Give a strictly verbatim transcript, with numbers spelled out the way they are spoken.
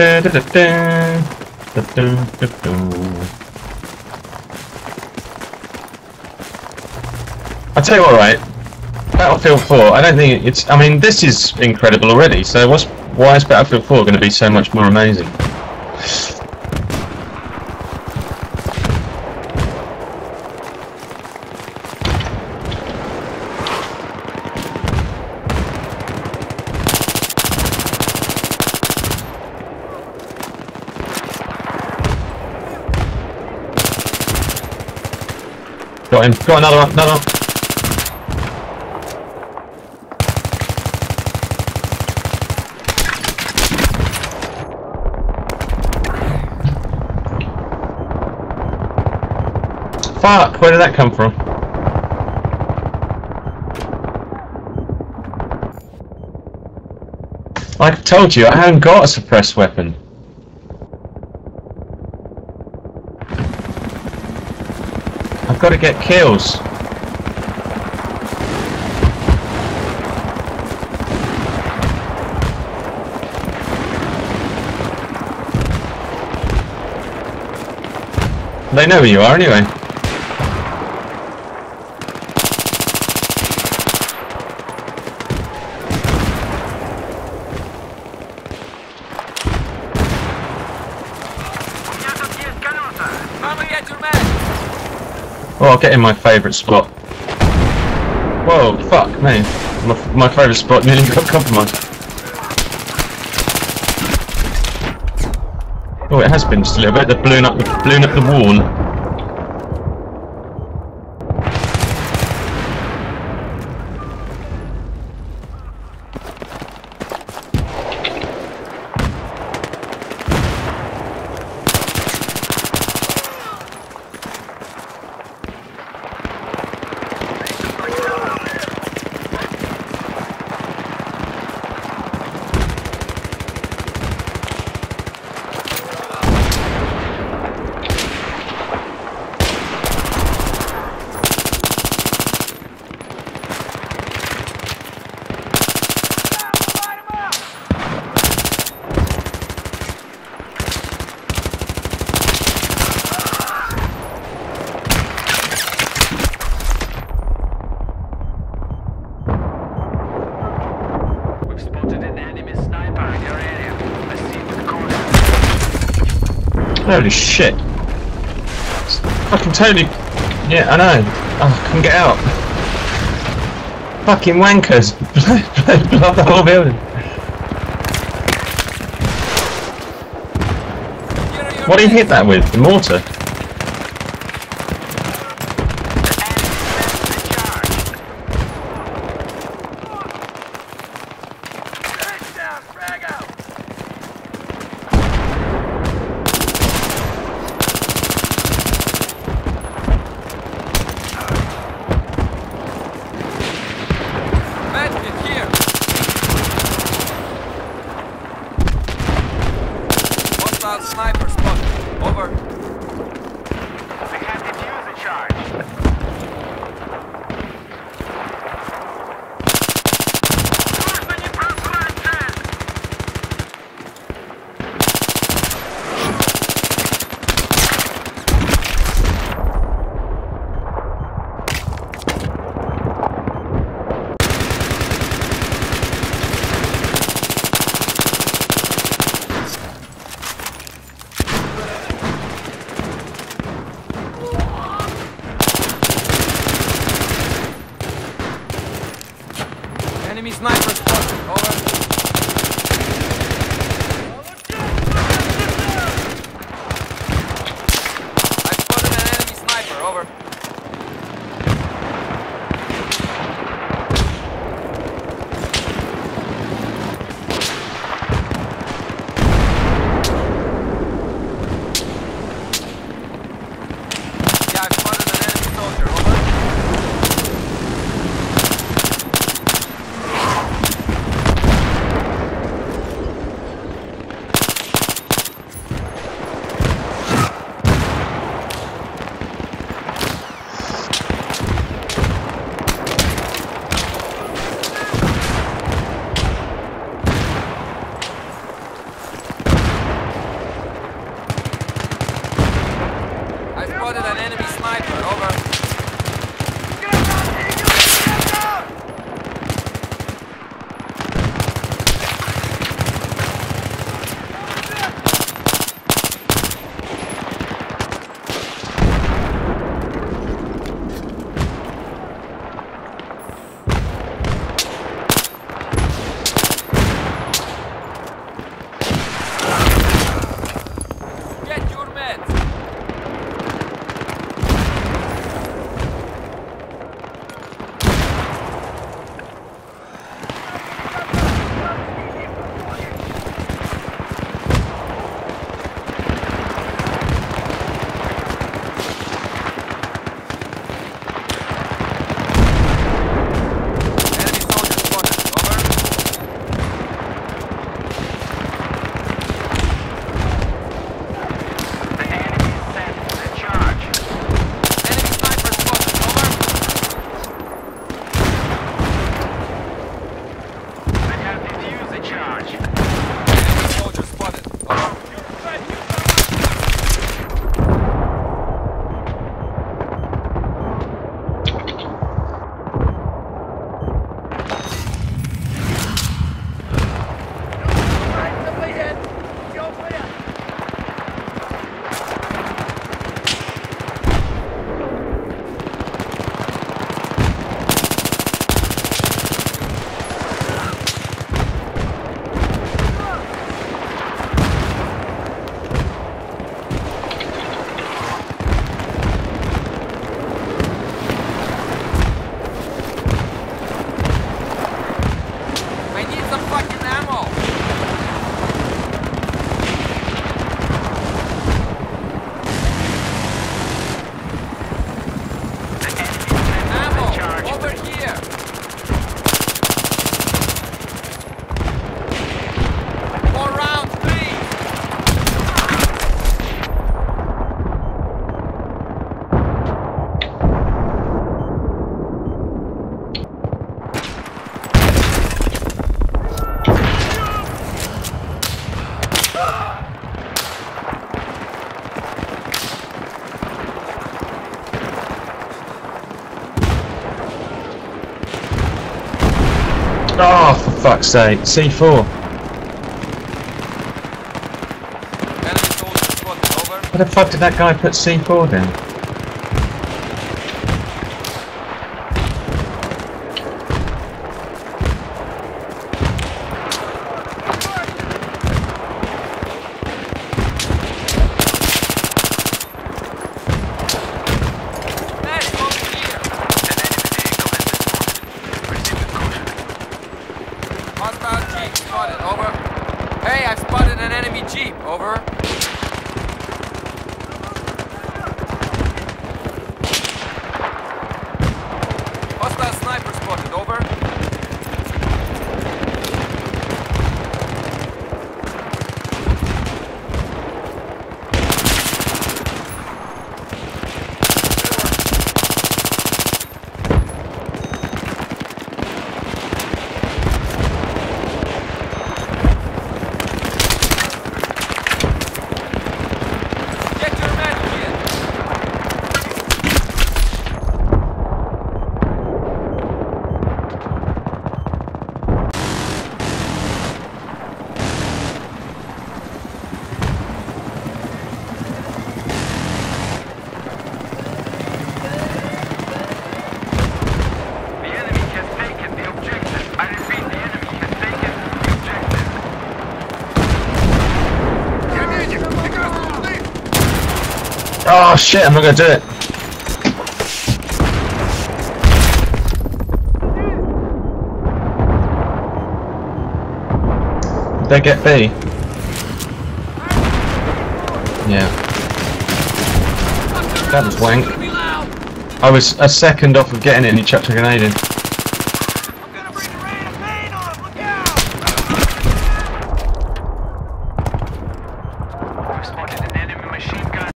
da da da da da da da da. I'll tell you what, right? Battlefield four, I don't think it's... I mean, this is incredible already, so what's, why is Battlefield four going to be so much more amazing? Got him. Got another one. Another one. Fuck, where did that come from? I told you, I haven't got a suppressed weapon. I've got to get kills. They know who you are anyway. Oh, I'll get in my favourite spot. Whoa, fuck me. My, my favourite spot nearly got compromised. Oh, it has been just a little bit. They've blown up the, blown up the wall. Holy shit. I can totally... Yeah, I know. Oh, I couldn't get out. Fucking wankers. Blow up the whole building. What do you hit that with? The mortar? Spotted an enemy sniper, over. Get down, get down! Get your meds! Oh, for fuck's sake, C four. Where the fuck did that guy put C four down? Spotted, over. Hey, I spotted an enemy jeep, over. Hostile sniper spotted, over. Oh shit, I'm not gonna do it. Did they get B? Yeah. That was wank. I was a second off of getting it and he chucked a grenade in.